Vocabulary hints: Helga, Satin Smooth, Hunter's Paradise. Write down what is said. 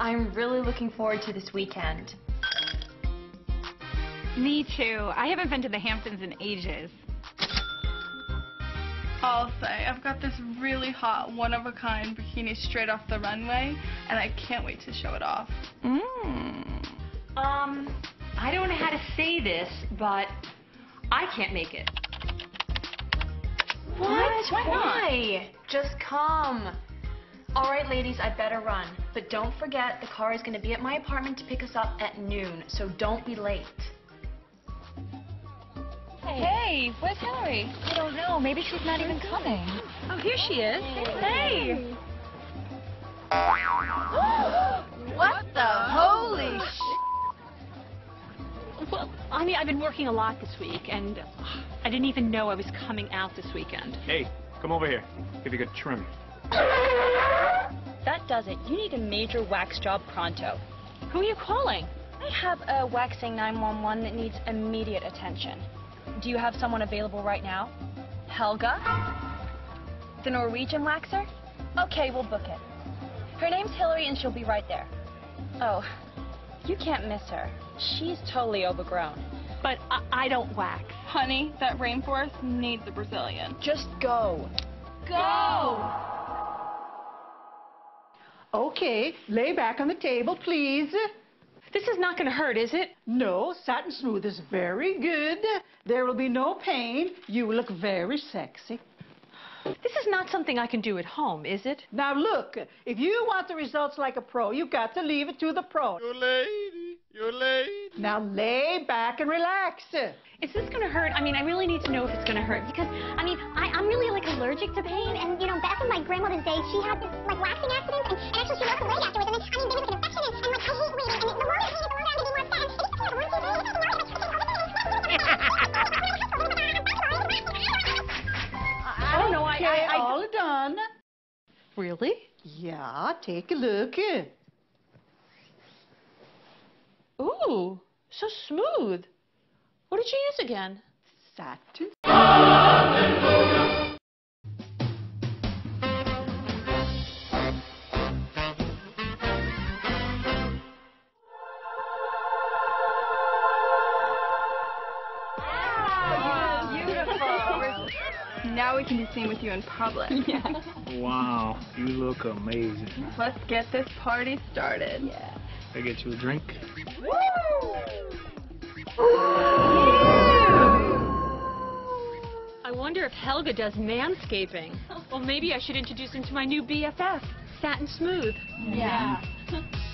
I'm really looking forward to this weekend. Me too. I haven't been to the Hamptons in ages. I'll say, I've got this really hot, one-of-a-kind bikini straight off the runway, and I can't wait to show it off. I don't know how to say this, but I can't make it. What? Why? Just come. All right, ladies, I better run. But don't forget, the car is going to be at my apartment to pick us up at noon, so don't be late. Hey, where's Hillary? I don't know. Maybe she's not even coming. Oh, here she is. Hey. What the holy sh... Well, I mean, I've been working a lot this week, and I didn't even know I was coming out this weekend. Hey, come over here. Give you a good trim. That does it. You need a major wax job pronto. Who are you calling? I have a waxing 911 that needs immediate attention. Do you have someone available right now? Helga? The Norwegian waxer? Okay, we'll book it. Her name's Hillary and she'll be right there. Oh, you can't miss her. She's totally overgrown. But I don't wax. Honey, that rainforest needs a Brazilian. Just go. Go! Okay, lay back on the table, please. This is not going to hurt, is it? No, Satin Smooth is very good. There will be no pain. You will look very sexy. This is not something I can do at home, is it? Now look, if you want the results like a pro, you've got to leave it to the pro. You lady, you lady. Now lay back and relax. Is this going to hurt? I mean, I really need to know if it's going to hurt. Because, I mean, I'm really, like, allergic to pain. And, you know, back in my grandmother's day, she had this, like, waxing accident. And actually, she lost her leg afterwards. And then, I mean, there was an infection. And, like, I hate waiting. And the more I hate it, the longer I'm going to be more upset. I don't know. I all done. Really? Yeah, take a look. Ooh, so smooth. What did you use again? Satin. Now we can be seen with you in public. Yeah. Wow, you look amazing. Let's get this party started. Yeah. Can I get you a drink? Woo! I wonder if Helga does manscaping. Well, maybe I should introduce him to my new BFF, Satin Smooth. Yeah.